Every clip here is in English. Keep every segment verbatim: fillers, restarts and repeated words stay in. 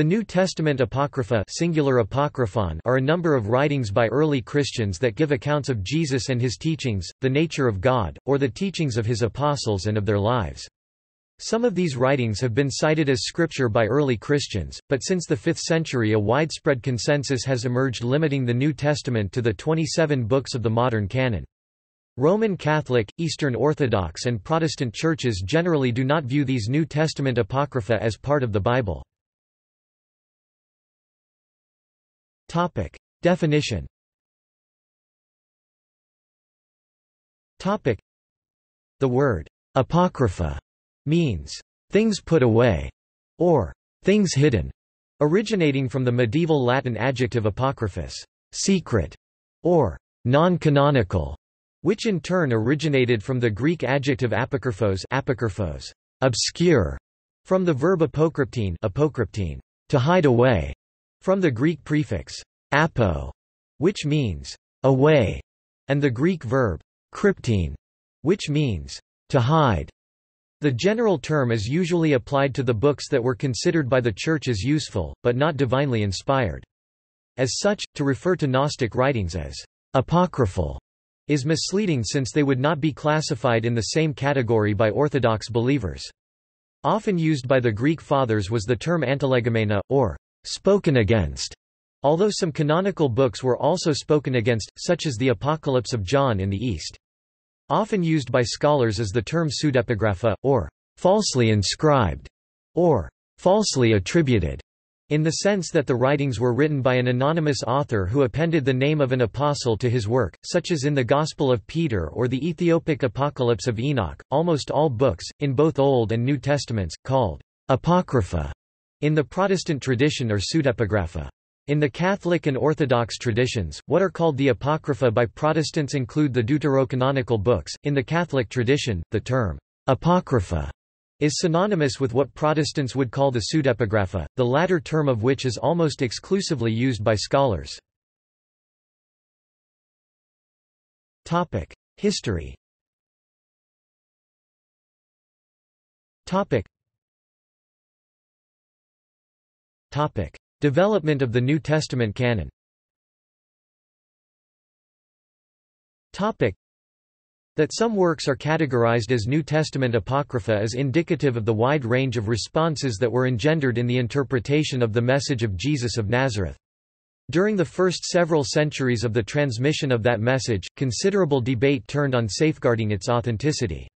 The New Testament Apocrypha, singular apocryphon, are a number of writings by early Christians that give accounts of Jesus and his teachings, the nature of God, or the teachings of his apostles and of their lives. Some of these writings have been cited as scripture by early Christians, but since the fifth century a widespread consensus has emerged limiting the New Testament to the twenty-seven books of the modern canon. Roman Catholic, Eastern Orthodox and Protestant churches generally do not view these New Testament Apocrypha as part of the Bible. Topic. Definition. Topic. The word apocrypha means things put away or things hidden, originating from the medieval Latin adjective apocryphus, secret or non-canonical, which in turn originated from the Greek adjective apokryphos, apokryphos, obscure, from the verb apokryptine, apokryptine, to hide away, from the Greek prefix apo, which means away, and the Greek verb kryptine, which means to hide. The general term is usually applied to the books that were considered by the Church as useful, but not divinely inspired. As such, to refer to Gnostic writings as apocryphal is misleading since they would not be classified in the same category by Orthodox believers. Often used by the Greek Fathers was the term antilegomena, or spoken against, although some canonical books were also spoken against, such as the Apocalypse of John in the East. Often used by scholars is the term pseudepigrapha, or falsely inscribed, or falsely attributed, in the sense that the writings were written by an anonymous author who appended the name of an apostle to his work, such as in the Gospel of Peter or the Ethiopic Apocalypse of Enoch. Almost all books, in both Old and New Testaments, called apocrypha in the Protestant tradition are pseudepigrapha. In the Catholic and Orthodox traditions, what are called the Apocrypha by Protestants include the deuterocanonical books. In the Catholic tradition, the term Apocrypha is synonymous with what Protestants would call the pseudepigrapha, the latter term of which is almost exclusively used by scholars. History. Development of the New Testament canon. Topic. That some works are categorized as New Testament Apocrypha is indicative of the wide range of responses that were engendered in the interpretation of the message of Jesus of Nazareth. During the first several centuries of the transmission of that message, considerable debate turned on safeguarding its authenticity.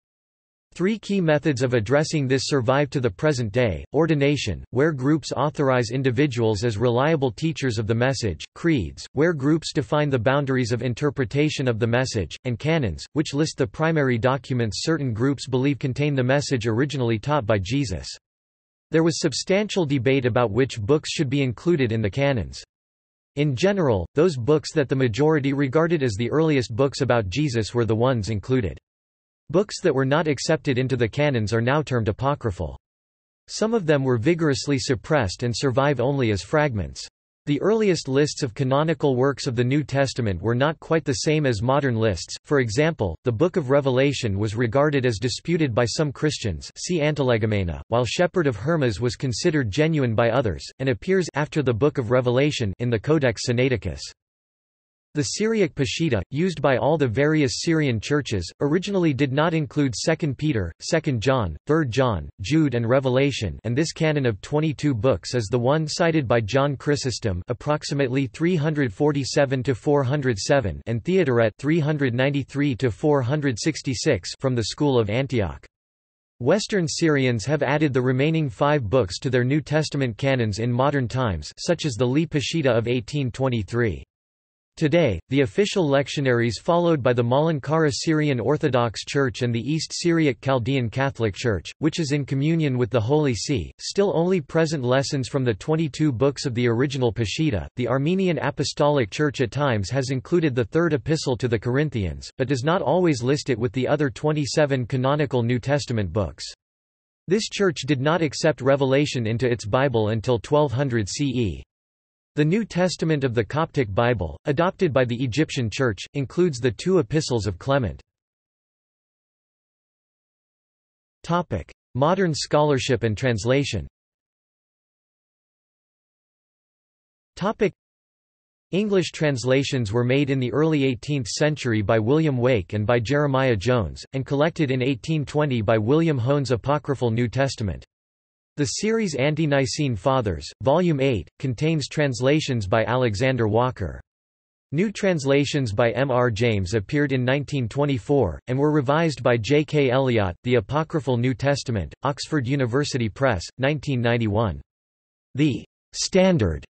Three key methods of addressing this survive to the present day: ordination, where groups authorize individuals as reliable teachers of the message; creeds, where groups define the boundaries of interpretation of the message; and canons, which list the primary documents certain groups believe contain the message originally taught by Jesus. There was substantial debate about which books should be included in the canons. In general, those books that the majority regarded as the earliest books about Jesus were the ones included. Books that were not accepted into the canons are now termed apocryphal. Some of them were vigorously suppressed and survive only as fragments. The earliest lists of canonical works of the New Testament were not quite the same as modern lists. For example, the Book of Revelation was regarded as disputed by some Christians, see Antilegomena, while Shepherd of Hermas was considered genuine by others, and appears after the Book of Revelation in the Codex Sinaiticus. The Syriac Peshitta, used by all the various Syrian churches, originally did not include Second Peter, Second John, Third John, Jude and Revelation, and this canon of twenty-two books is the one cited by John Chrysostom, approximately three forty-seven to four oh seven, and Theodoret three ninety-three to four sixty-six from the school of Antioch. Western Syrians have added the remaining five books to their New Testament canons in modern times, such as the Li Peshitta of eighteen twenty-three. Today, the official lectionaries followed by the Malankara Syrian Orthodox Church and the East Syriac Chaldean Catholic Church, which is in communion with the Holy See, still only present lessons from the twenty-two books of the original Peshitta. The Armenian Apostolic Church at times has included the Third Epistle to the Corinthians, but does not always list it with the other twenty-seven canonical New Testament books. This church did not accept Revelation into its Bible until twelve hundred C E. The New Testament of the Coptic Bible, adopted by the Egyptian Church, includes the two epistles of Clement. Modern scholarship and translation. English translations were made in the early eighteenth century by William Wake and by Jeremiah Jones, and collected in eighteen twenty by William Hone's Apocryphal New Testament. The series Anti-Nicene Fathers, Volume eight, contains translations by Alexander Walker. New translations by M. R. James appeared in nineteen twenty-four, and were revised by J. K. Elliott, The Apocryphal New Testament, Oxford University Press, nineteen ninety-one. The standard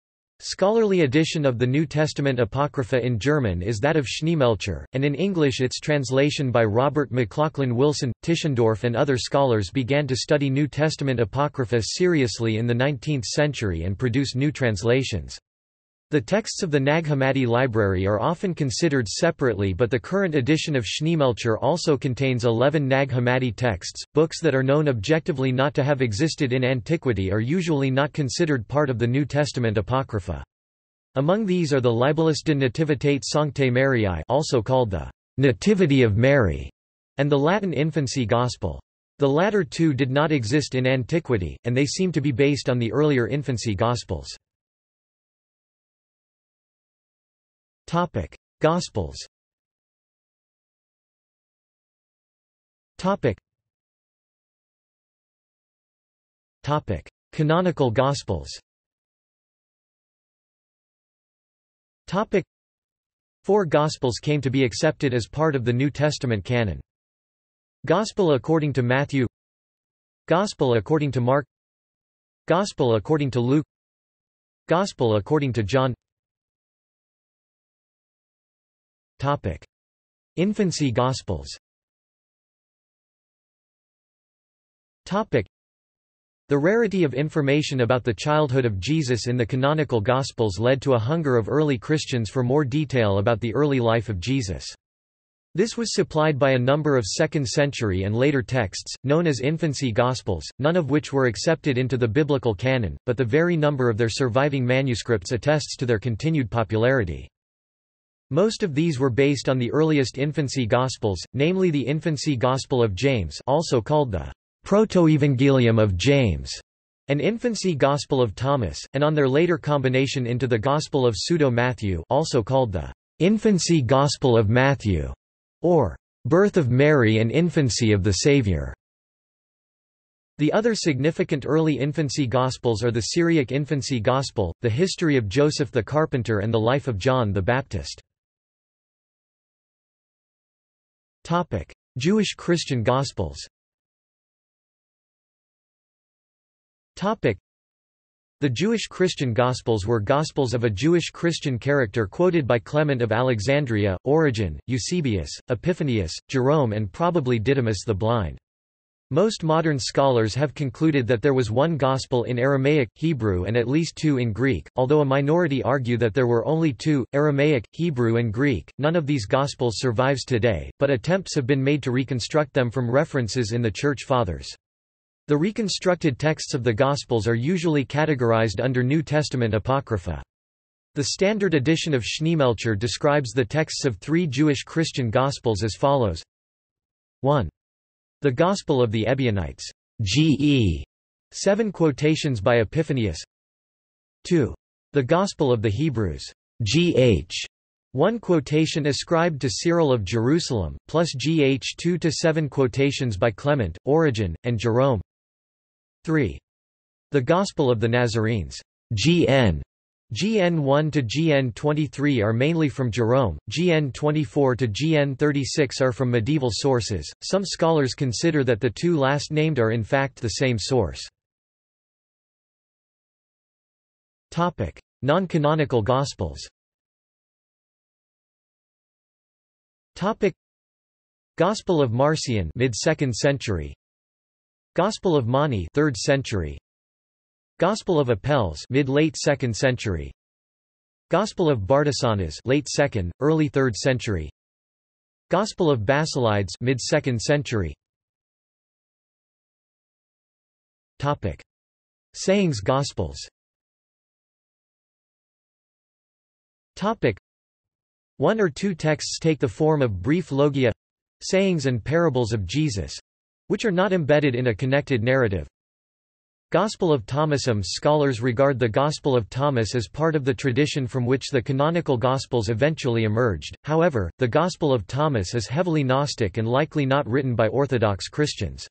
scholarly edition of the New Testament Apocrypha in German is that of Schneemelcher, and in English its translation by Robert McLaughlin Wilson. Tischendorf and other scholars began to study New Testament Apocrypha seriously in the nineteenth century and produce new translations. The texts of the Nag Hammadi library are often considered separately, but the current edition of Schneemelcher also contains eleven Nag Hammadi texts. Books that are known objectively not to have existed in antiquity are usually not considered part of the New Testament Apocrypha. Among these are the Libellus de Nativitate Sanctae Mariae, also called the Nativity of Mary, and the Latin Infancy Gospel. The latter two did not exist in antiquity, and they seem to be based on the earlier Infancy Gospels. Topic: Gospels. Topic. Topic: Canonical Gospels. Topic: Four Gospels came to be accepted as part of the New Testament canon. Gospel according to Matthew, Gospel according to Mark, Gospel according to Luke, Gospel according to John. Topic: Infancy Gospels. Topic: The rarity of information about the childhood of Jesus in the canonical Gospels led to a hunger of early Christians for more detail about the early life of Jesus. This was supplied by a number of second-century and later texts, known as Infancy Gospels, none of which were accepted into the biblical canon, but the very number of their surviving manuscripts attests to their continued popularity. Most of these were based on the earliest Infancy Gospels, namely the Infancy Gospel of James, also called the Protoevangelium of James, and Infancy Gospel of Thomas, and on their later combination into the Gospel of Pseudo-Matthew, also called the Infancy Gospel of Matthew, or Birth of Mary and Infancy of the Savior. The other significant early Infancy Gospels are the Syriac Infancy Gospel, the history of Joseph the Carpenter, and the life of John the Baptist. Topic: Jewish Christian Gospels. Topic: The Jewish Christian Gospels were Gospels of a Jewish Christian character quoted by Clement of Alexandria, Origen, Eusebius, Epiphanius, Jerome, and probably Didymus the Blind. Most modern scholars have concluded that there was one Gospel in Aramaic, Hebrew, and at least two in Greek, although a minority argue that there were only two, Aramaic, Hebrew and Greek. None of these Gospels survives today, but attempts have been made to reconstruct them from references in the Church Fathers. The reconstructed texts of the Gospels are usually categorized under New Testament Apocrypha. The standard edition of Schneemelcher describes the texts of three Jewish Christian Gospels as follows. one. The Gospel of the Ebionites, G E seven quotations by Epiphanius. Two. The Gospel of the Hebrews, G H one quotation ascribed to Cyril of Jerusalem, plus G H two to seven quotations by Clement, Origen, and Jerome. Three. The Gospel of the Nazarenes, G N G N one to G N twenty-three are mainly from Jerome, G N twenty-four to G N thirty-six are from medieval sources. Some scholars consider that the two last named are in fact the same source. Topic: Non-canonical Gospels. Topic: Gospel of Marcion, mid-second century. Gospel of Mani, third century. Gospel of Apelles, mid-late second century. Gospel of Bartisanas, late second, early third century. Gospel of Basilides, mid-second century. Topic: Sayings Gospels. Topic: One or two texts take the form of brief logia, sayings and parables of Jesus, which are not embedded in a connected narrative. Gospel of Thomasum. Scholars regard the Gospel of Thomas as part of the tradition from which the canonical Gospels eventually emerged, however, the Gospel of Thomas is heavily Gnostic and likely not written by Orthodox Christians.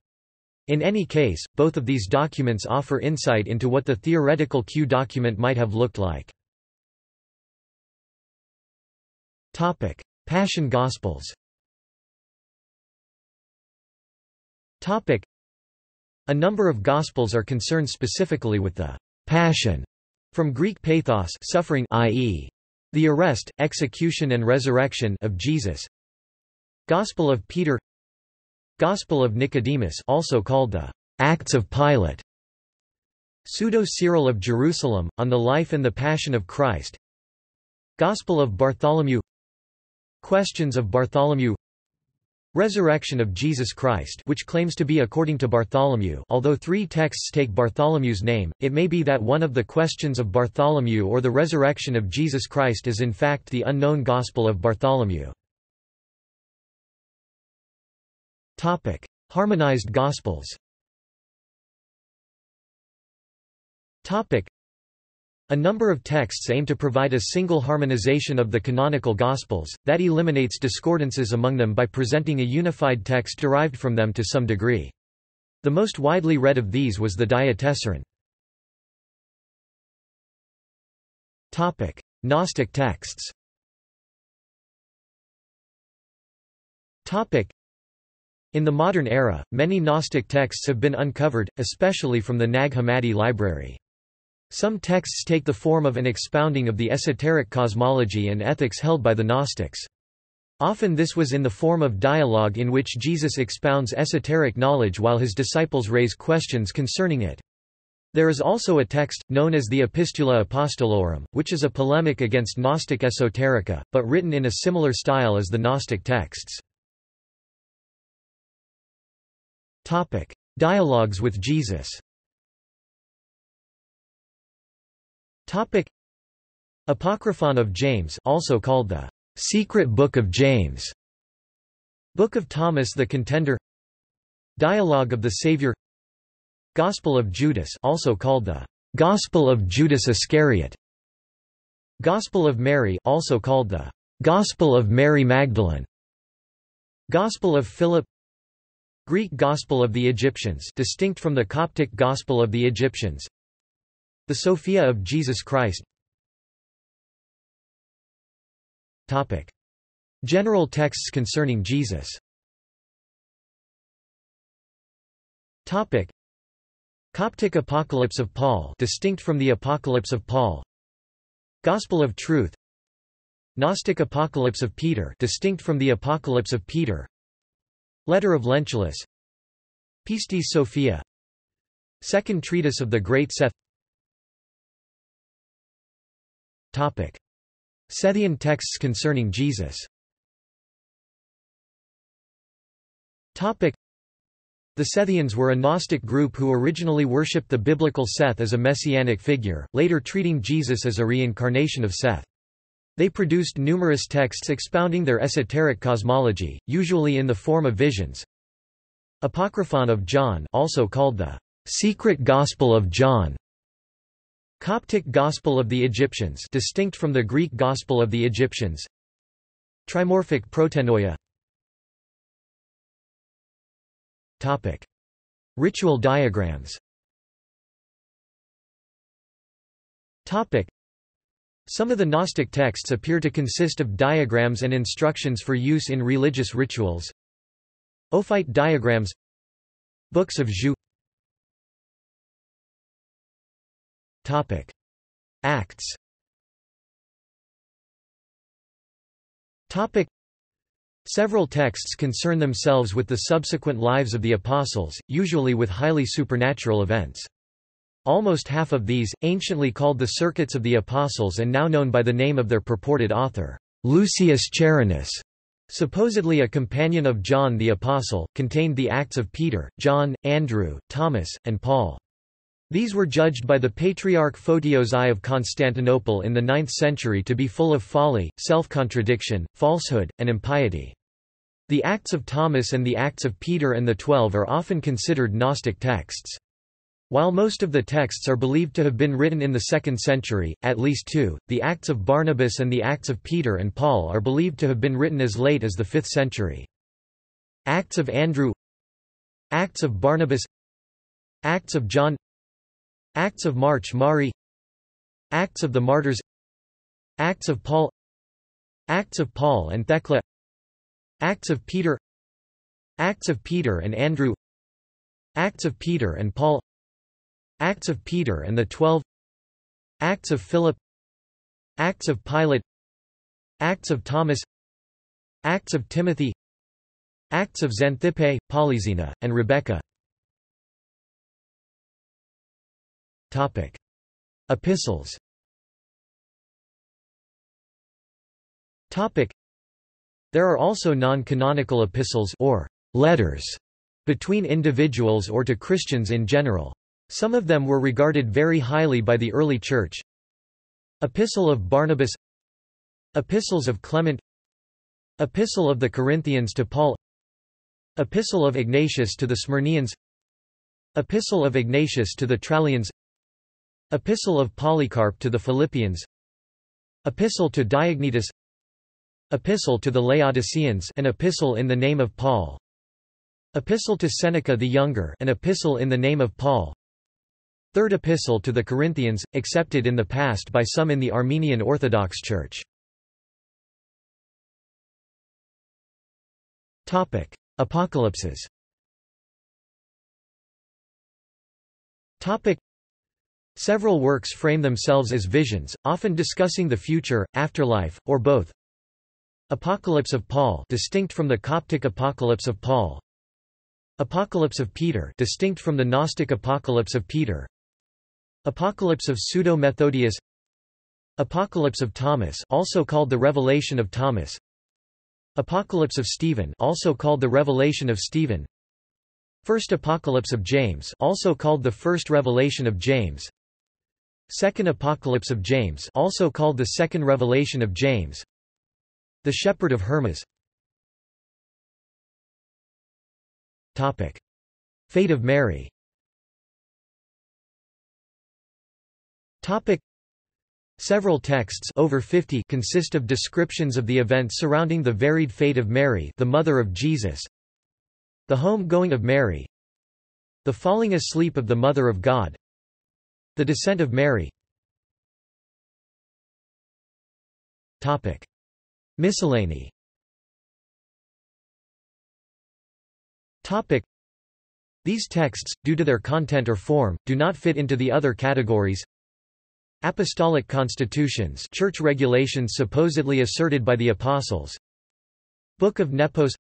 In any case, both of these documents offer insight into what the theoretical Q document might have looked like. Passion Gospels. A number of Gospels are concerned specifically with the Passion, from Greek pathos, suffering, that is, the arrest, execution and resurrection of Jesus. Gospel of Peter, Gospel of Nicodemus, also called the Acts of Pilate, Pseudo-Cyril of Jerusalem, on the life and the Passion of Christ, Gospel of Bartholomew, Questions of Bartholomew, Resurrection of Jesus Christ, which claims to be according to Bartholomew. Although three texts take Bartholomew's name, it may be that one of the Questions of Bartholomew or the Resurrection of Jesus Christ is in fact the unknown Gospel of Bartholomew. Topic: Harmonized Gospels. Topic: A number of texts aim to provide a single harmonization of the canonical Gospels, that eliminates discordances among them by presenting a unified text derived from them to some degree. The most widely read of these was the Diatessaron. Gnostic texts. In the modern era, many Gnostic texts have been uncovered, especially from the Nag Hammadi library. Some texts take the form of an expounding of the esoteric cosmology and ethics held by the Gnostics. Often this was in the form of dialogue in which Jesus expounds esoteric knowledge while his disciples raise questions concerning it. There is also a text, known as the Epistula Apostolorum, which is a polemic against Gnostic esoterica, but written in a similar style as the Gnostic texts. Topic: Dialogues with Jesus. Topic: Apocryphon of James, also called the Secret Book of James, Book of Thomas the Contender, Dialogue of the Savior, Gospel of Judas, also called the Gospel of Judas Iscariot, Gospel of Mary, also called the Gospel of Mary Magdalene, Gospel of Philip, Greek Gospel of the Egyptians, distinct from the Coptic Gospel of the Egyptians, the Sophia of Jesus Christ. Topic: General texts concerning Jesus. Topic: Coptic Apocalypse of Paul, distinct from the Apocalypse of Paul, Gospel of Truth, Gnostic Apocalypse of Peter, distinct from the Apocalypse of Peter, Letter of Lentulus, Pistis Sophia, Second Treatise of the Great Seth. Topic: Sethian texts concerning Jesus. Topic: The Sethians were a Gnostic group who originally worshipped the biblical Seth as a messianic figure, later treating Jesus as a reincarnation of Seth. They produced numerous texts expounding their esoteric cosmology, usually in the form of visions. Apocryphon of John, also called the Secret Gospel of John, Coptic Gospel of the Egyptians, distinct from the Greek Gospel of the Egyptians, Trimorphic Protenoia. Topic: Ritual diagrams. Topic: Some of the Gnostic texts appear to consist of diagrams and instructions for use in religious rituals. Ophite diagrams, Books of Joux. Topic: Acts. Topic: Several texts concern themselves with the subsequent lives of the apostles, usually with highly supernatural events. Almost half of these, anciently called the Circuits of the Apostles and now known by the name of their purported author, Lucius Charinus, supposedly a companion of John the Apostle, contained the Acts of Peter, John, Andrew, Thomas, and Paul. These were judged by the Patriarch Photios I of Constantinople in the ninth century to be full of folly, self-contradiction, falsehood, and impiety. The Acts of Thomas and the Acts of Peter and the Twelve are often considered Gnostic texts. While most of the texts are believed to have been written in the second century, at least two, the Acts of Barnabas and the Acts of Peter and Paul are believed to have been written as late as the fifth century. Acts of Andrew, Acts of Barnabas, Acts of John, Acts of March Mari, Acts of the Martyrs, Acts of Paul, Acts of Paul and Thecla, Acts of Peter, Acts of Peter and Andrew, Acts of Peter and Paul, Acts of Peter and the Twelve, Acts of Philip, Acts of Pilate, Acts of Thomas, Acts of Timothy, Acts of Xanthippe, Polyxena, and Rebecca. Topic: Epistles. Topic: There are also non-canonical epistles or letters between individuals or to Christians in general. Some of them were regarded very highly by the early Church. Epistle of Barnabas, Epistles of Clement, Epistle of the Corinthians to Paul, Epistle of Ignatius to the Smyrnians, Epistle of Ignatius to the Trallians, Epistle of Polycarp to the Philippians, Epistle to Diognetus, Epistle to the Laodiceans, an epistle in the name of Paul, Epistle to Seneca the Younger, an epistle in the name of Paul. Third Epistle to the Corinthians, accepted in the past by some in the Armenian Orthodox Church. Topic: Apocalypses. Topic: Several works frame themselves as visions, often discussing the future, afterlife, or both. Apocalypse of Paul, distinct from the Coptic Apocalypse of Paul. Apocalypse of Peter, distinct from the Gnostic Apocalypse of Peter. Apocalypse of Pseudo-Methodius. Apocalypse of Thomas, also called the Revelation of Thomas. Apocalypse of Stephen, also called the Revelation of Stephen. First Apocalypse of James, also called the First Revelation of James. Second Apocalypse of James, also called the Second Revelation of James. The Shepherd of Hermas. Topic: Fate of Mary. Topic: Several texts, over fifty, consist of descriptions of the events surrounding the varied fate of Mary, the mother of Jesus, the home-going of Mary, the falling asleep of the Mother of God, the descent of Mary. Topic: Miscellany. Topic: These texts, due to their content or form, do not fit into the other categories. Apostolic constitutions, church regulations supposedly asserted by the apostles. Book of Nepos.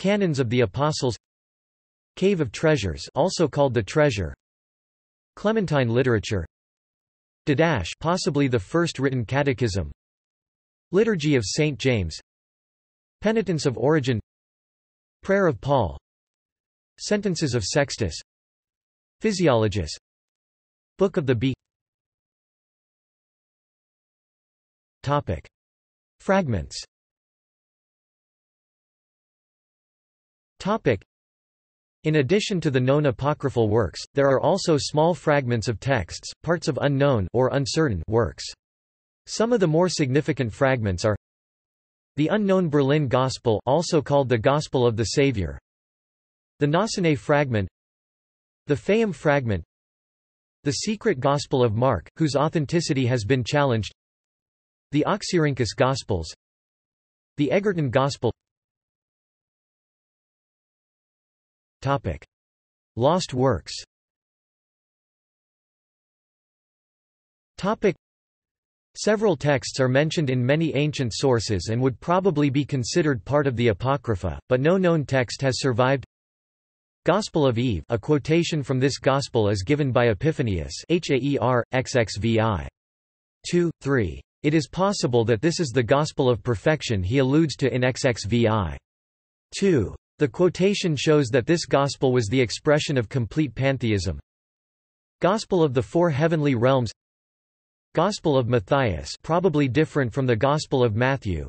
Canons of the apostles. Cave of treasures, also called the treasure. Clementine literature. Didache, possibly the first written catechism. Liturgy of Saint James. Penitence of Origen. Prayer of Paul. Sentences of Sextus. Physiologus. Book of the Bee. Topic: Fragments. Topic: In addition to the known apocryphal works, there are also small fragments of texts, parts of unknown or uncertain works. Some of the more significant fragments are the unknown Berlin Gospel, also called the Gospel of the Savior, the Gnosianae fragment, the Fayum fragment, the Secret Gospel of Mark, whose authenticity has been challenged, the Oxyrhynchus Gospels, the Egerton Gospel. Topic: Lost works. Topic: Several texts are mentioned in many ancient sources and would probably be considered part of the Apocrypha, but no known text has survived. Gospel of Eve, a quotation from this gospel is given by Epiphanius, H A E R, X X V I. two, three. It is possible that this is the gospel of perfection he alludes to in X X V I. two. The quotation shows that this gospel was the expression of complete pantheism. Gospel of the Four Heavenly Realms. Gospel of Matthias, probably different from the Gospel of Matthew.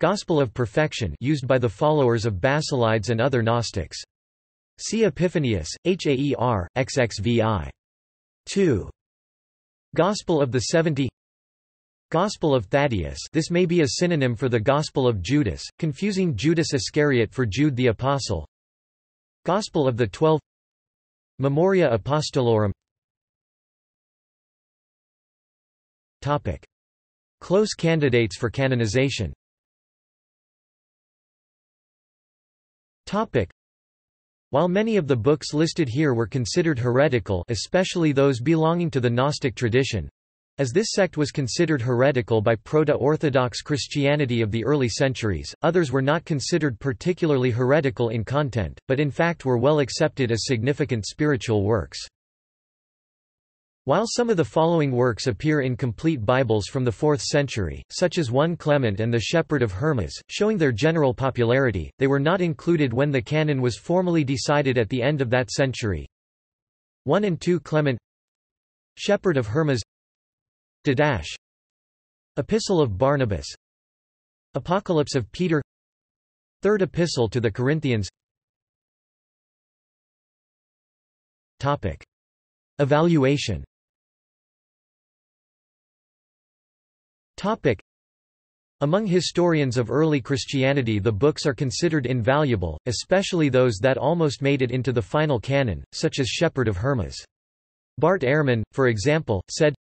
Gospel of Perfection, used by the followers of Basilides and other Gnostics. See Epiphanius, Haer, X X V I. two. Gospel of the Seventy. Gospel of Thaddeus. This may be a synonym for the Gospel of Judas, confusing Judas Iscariot for Jude the Apostle. Gospel of the Twelve. Memoria Apostolorum. Topic. Close candidates for canonization. Topic. While many of the books listed here were considered heretical, especially those belonging to the Gnostic tradition, as this sect was considered heretical by Proto-Orthodox Christianity of the early centuries, others were not considered particularly heretical in content, but in fact were well accepted as significant spiritual works. While some of the following works appear in complete Bibles from the fourth century, such as First Clement and the Shepherd of Hermas, showing their general popularity, they were not included when the canon was formally decided at the end of that century. First and Second Clement, Shepherd of Hermas, Didache, Epistle of Barnabas, Apocalypse of Peter, Third Epistle to the Corinthians. Topic. Evaluation. Topic. Among historians of early Christianity, the books are considered invaluable, especially those that almost made it into the final canon, such as Shepherd of Hermas. Bart Ehrman, for example, said,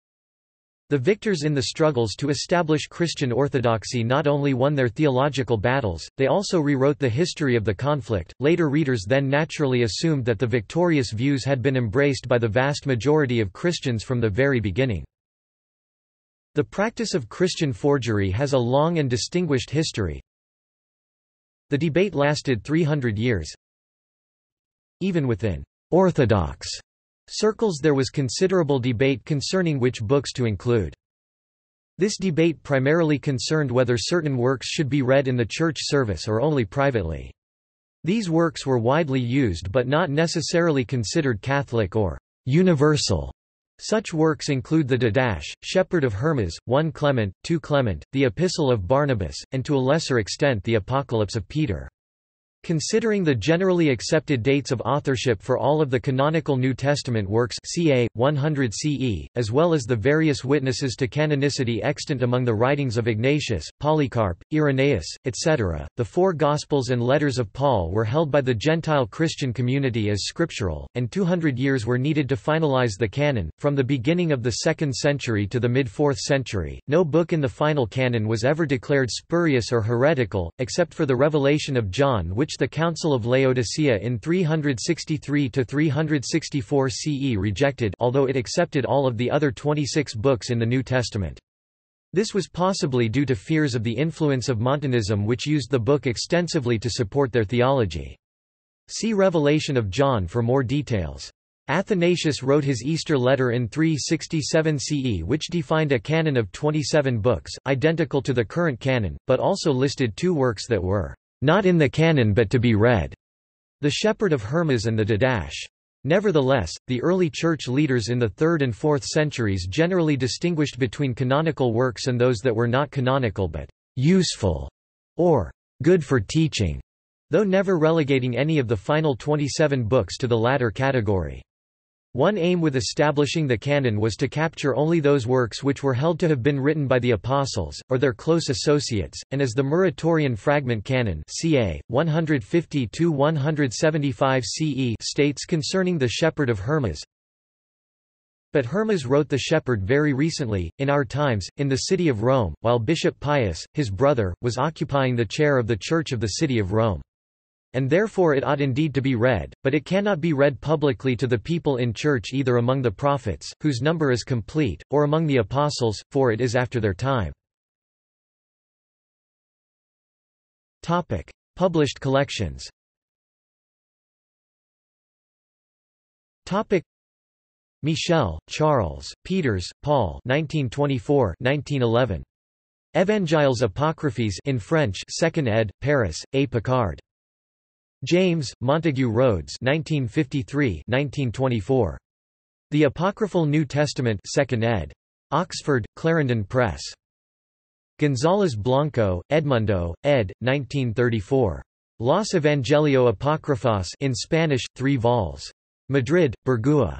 "The victors in the struggles to establish Christian orthodoxy not only won their theological battles, they also rewrote the history of the conflict." Later readers then naturally assumed that the victorious views had been embraced by the vast majority of Christians from the very beginning. The practice of Christian forgery has a long and distinguished history. The debate lasted three hundred years. Even within Orthodox circles there was considerable debate concerning which books to include. This debate primarily concerned whether certain works should be read in the church service or only privately. These works were widely used but not necessarily considered Catholic or universal. Such works include the Didache, Shepherd of Hermas, First Clement, Second Clement, the Epistle of Barnabas, and to a lesser extent the Apocalypse of Peter. Considering the generally accepted dates of authorship for all of the canonical New Testament works circa one hundred C E, as well as the various witnesses to canonicity extant among the writings of Ignatius, Polycarp, Irenaeus, et cetera, the four Gospels and letters of Paul were held by the Gentile Christian community as scriptural, and two hundred years were needed to finalize the canon. From the beginning of the second century to the mid-fourth century, no book in the final canon was ever declared spurious or heretical, except for the Revelation of John, which the Council of Laodicea in three sixty-three to three sixty-four C E rejected, although it accepted all of the other twenty-six books in the New Testament. This was possibly due to fears of the influence of Montanism, which used the book extensively to support their theology. See Revelation of John for more details. Athanasius wrote his Easter letter in three sixty-seven C E, which defined a canon of twenty-seven books, identical to the current canon, but also listed two works that were not in the canon but to be read, the Shepherd of Hermas and the Didache. Nevertheless, the early church leaders in the third and fourth centuries generally distinguished between canonical works and those that were not canonical but useful or good for teaching, though never relegating any of the final twenty-seven books to the latter category. One aim with establishing the canon was to capture only those works which were held to have been written by the apostles, or their close associates, and as the Muratorian Fragment Canon circa one fifty to one seventy-five C E states concerning the Shepherd of Hermas, "But Hermas wrote the Shepherd very recently, in our times, in the city of Rome, while Bishop Pius, his brother, was occupying the chair of the Church of the city of Rome. And therefore it ought indeed to be read, but it cannot be read publicly to the people in church either among the prophets, whose number is complete, or among the apostles, for it is after their time." Topic. Published collections. Topic. Michel, Charles, Peters, Paul, nineteen twenty-four to nineteen eleven. Evangiles Apocryphes in French, second ed, Paris, A. Picard. James, Montague Rhodes, nineteen fifty-three to nineteen twenty-four. The Apocryphal New Testament, second ed. Oxford, Clarendon Press. Gonzalez Blanco, Edmundo, ed. nineteen thirty-four. Los Evangelio Apócrifos in Spanish, three vols. Madrid, Bergua.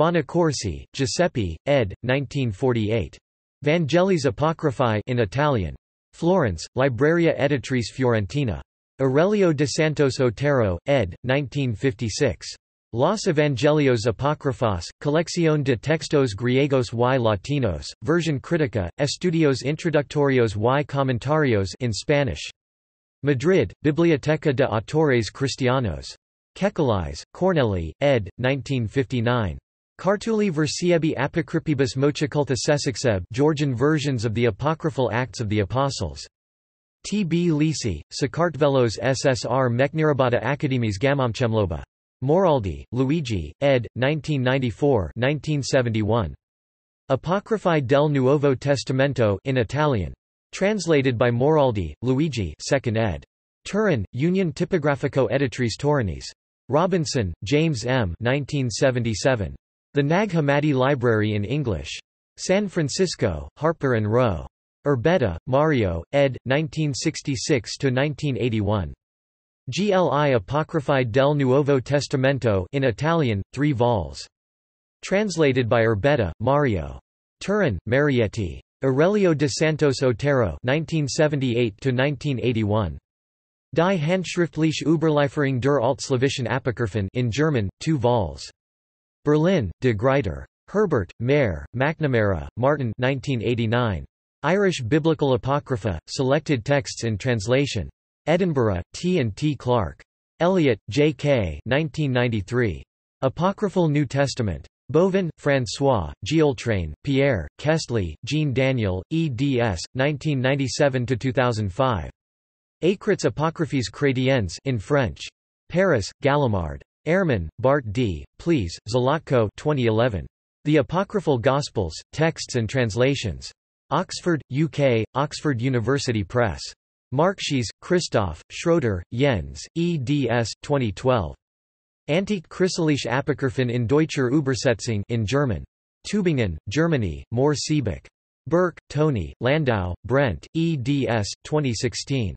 Bonacorsi, Giuseppe, ed. nineteen forty-eight. Vangelis Apocryphae in Italian. Florence, Libreria Editrice Fiorentina. Aurelio de Santos Otero, ed. nineteen fifty-six. Los Evangelios Apócrifos, Colección de Textos Griegos y Latinos, Version Crítica, Estudios Introductorios y Comentarios in Spanish. Madrid, Biblioteca de Autores Cristianos. Kekaliz, Corneli, ed. nineteen fifty-nine. Cartuli Versiebi Apocrypibus Mochiculta Sesikseb, Georgian versions of the Apocryphal Acts of the Apostles. T. B. Lisi, Sakartvelos S S R Meknirabata Akademis Gamamchemloba. Moraldi, Luigi, ed. nineteen ninety-four to nineteen seventy-one. Apocryphae del Nuovo Testamento in Italian. Translated by Moraldi, Luigi, second ed. Turin, Union Tipografico Editrice Torinese. Robinson, James M. nineteen seventy-seven. The Nag Hammadi Library in English. San Francisco, Harper and Row. Erbetta, Mario, ed. nineteen sixty-six to nineteen eighty-one. G L I Apocryphae del Nuovo Testamento in Italian, three vols. Translated by Erbetta, Mario. Turin, Marietti. Aurelio de Santos Otero nineteen seventy-eight to nineteen eighty-one. Die Handschriftliche Überlieferung der Altslawischen Apokryphen in German, two vols. Berlin, De Gruyter. Herbert, Mayer, McNamara, Martin nineteen eighty-nine. Irish Biblical Apocrypha, Selected Texts in Translation. Edinburgh, T and T Clark. Elliott, J. K. nineteen ninety-three. Apocryphal New Testament. Bovin, François, Giltrain, Pierre, Kestley, Jean Daniel, eds. nineteen ninety-seven to two thousand five. Acritz Apocryphes Chrétiennes in French. Paris, Gallimard. Ehrman, Bart D., Please, Zalotko twenty eleven. The Apocryphal Gospels, Texts and Translations. Oxford, U K, Oxford University Press. Markschies, Christoph, Schroeder, Jens, eds. twenty twelve. Antique Chrysolische Apokryphen in Deutscher Übersetzung in German. Tübingen, Germany, Moore Siebeck. Burke, Tony, Landau, Brent, eds. twenty sixteen.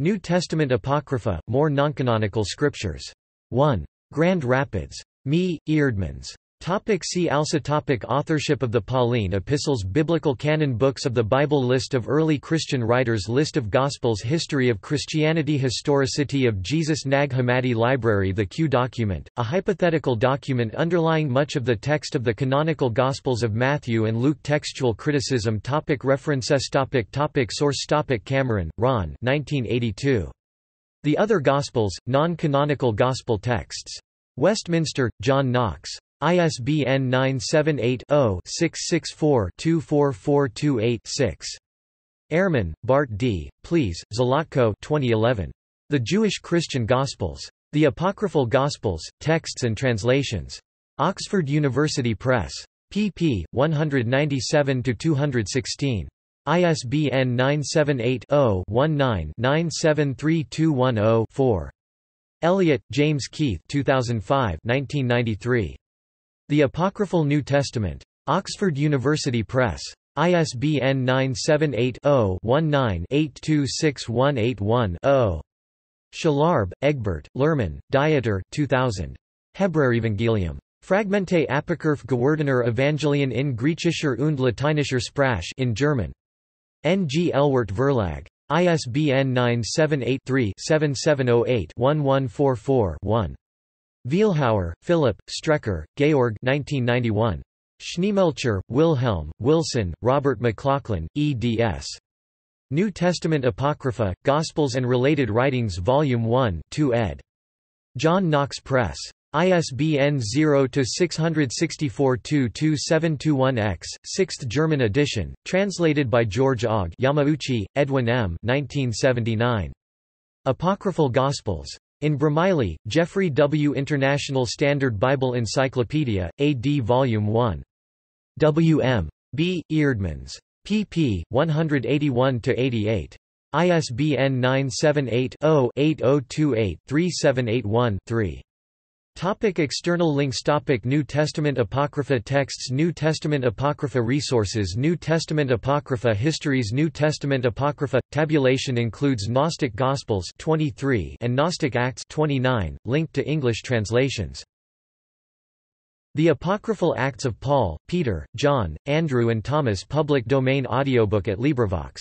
New Testament Apocrypha, More Noncanonical Scriptures. one. Grand Rapids. Me, Eerdmans. Topic see also topic authorship of the Pauline Epistles Biblical Canon Books of the Bible List of Early Christian Writers List of Gospels History of Christianity Historicity of Jesus Nag Hammadi Library The Q Document, a hypothetical document underlying much of the text of the canonical Gospels of Matthew and Luke Textual criticism topic References topic topic Source topic Cameron, Ron nineteen eighty-two. The Other Gospels, Non-Canonical Gospel Texts. Westminster, John Knox. I S B N nine seven eight zero six six four two four four two eight six. Ehrman, Bart D., Please, Zalotko twenty eleven. The Jewish Christian Gospels. The Apocryphal Gospels, Texts and Translations. Oxford University Press. Pp. one ninety-seven to two sixteen. I S B N nine seven eight zero one nine nine seven three two one zero four. Elliott, James Keith two thousand five to nineteen ninety-three. The Apocryphal New Testament. Oxford University Press. I S B N nine seven eight zero one nine eight two six one eight one zero. Schalarb, Egbert, Lerman, Dieter two thousand. Hebräerevangelium. Fragmente Apokryph gewordener Evangelien in Griechischer und Lateinischer Sprache in German. N. G. Elwert Verlag. I S B N nine seven eight three seven seven zero eight one one four four one. Vielhauer, Philip, Strecker, Georg nineteen ninety-one. Schneemelcher, Wilhelm, Wilson, Robert McLaughlin, eds. New Testament Apocrypha, Gospels and Related Writings Volume one, two ed. John Knox Press. I S B N zero six six four two two seven two one X, sixth German edition, translated by George Ogg Yamauchi, Edwin M. nineteen seventy-nine. Apocryphal Gospels. In Bromiley, Jeffrey W. International Standard Bible Encyclopedia, A D Volume one. W M. B. Eerdmans. Pp. one eighty-one to eighty-eight. I S B N nine seven eight zero eight zero two eight three seven eight one three. Topic external links. Topic New Testament Apocrypha texts. New Testament Apocrypha resources. New Testament Apocrypha histories. New Testament Apocrypha tabulation includes Gnostic Gospels twenty-three and Gnostic Acts twenty-nine, linked to English translations. The Apocryphal Acts of Paul, Peter, John, Andrew and Thomas, public domain audiobook at LibriVox.